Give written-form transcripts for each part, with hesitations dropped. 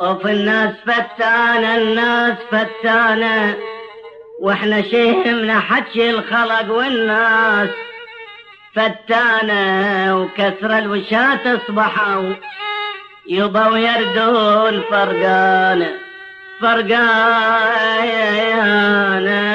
اوف الناس فتانة الناس فتانة واحنا شهمنا حكي الخلق والناس فتانة وكثر الوشات اصبحوا يبوا يردون فرقانة فرقانة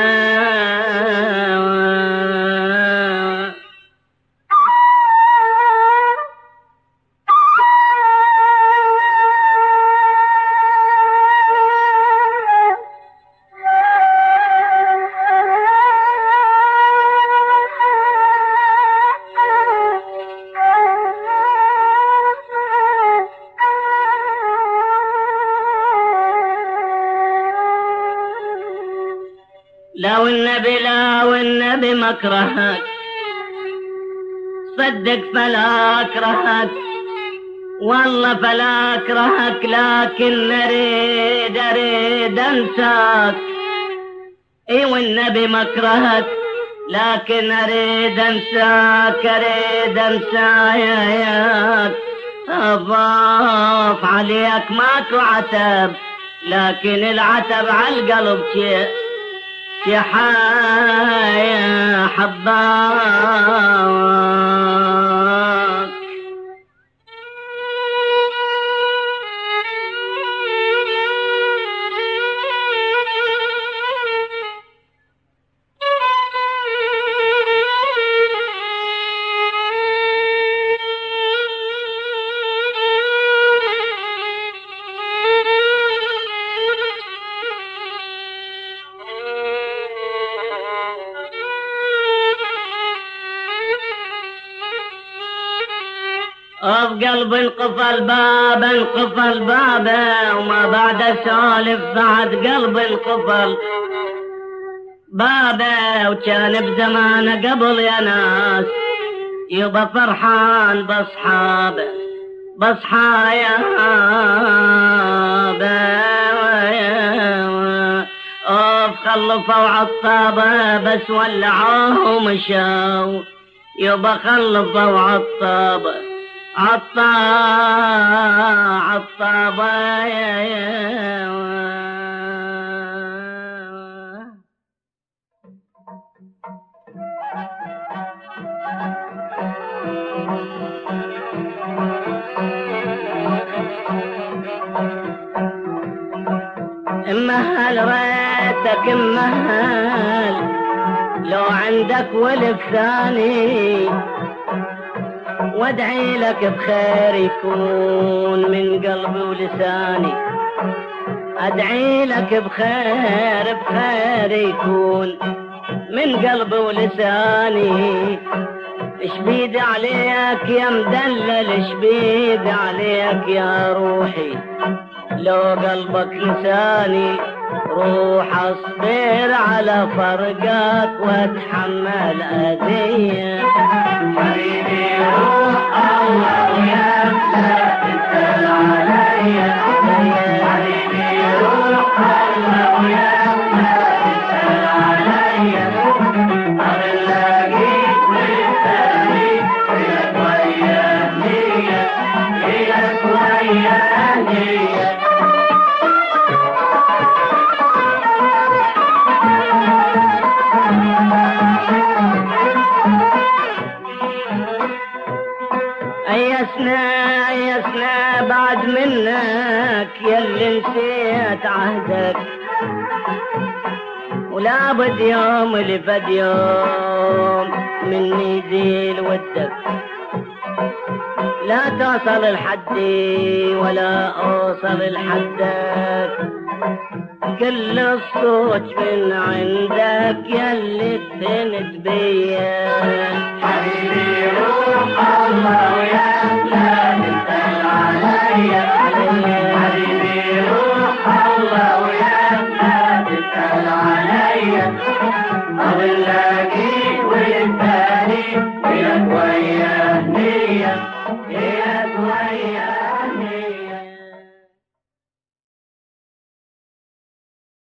والنبي ما اكرهك صدق فلا اكرهك والله فلا اكرهك لكن اريد انساك اي والنبي ما اكرهك لكن اريد انساك انساك اضاف عليك ماكو عتب لكن العتب عالقلب شيء يا حيا حباك قلب انقفل بابه وما بعد سالف بعد قلب انقفل بابه وكان بزمانه قبل يا ناس يبقى فرحان باصحابه باصحابه اوف خلفوا عطابه بس ولعوهم مشوا يبقى خلفوا عطابه عطابة مهل ريتك مهل لو عندك ولد ثاني وادعي لك بخير يكون من قلبي ولساني ادعي لك بخير يكون من قلبي ولساني اش بيد عليك يا مدلل اش بيد عليك يا روحي لو قلبك لساني روح اصبر على فرقك واتحمل اذية حبيبي روح الله وياك لا تتكل عليا حبيبي روح الله وياك لا تتكل عليا انا الاقيك بالتاليك لك ويا اهلية لك ويا اهلية أيسنا بعد منك يلي نسيت عهدك ولا بد يوم اللي فد يوم مني يزيل ودك لا توصل لحدي ولا أوصل لحدك كل الصوت من عندك يلي تنت بيا حبيبي روح الله وياك لا تسأل عليا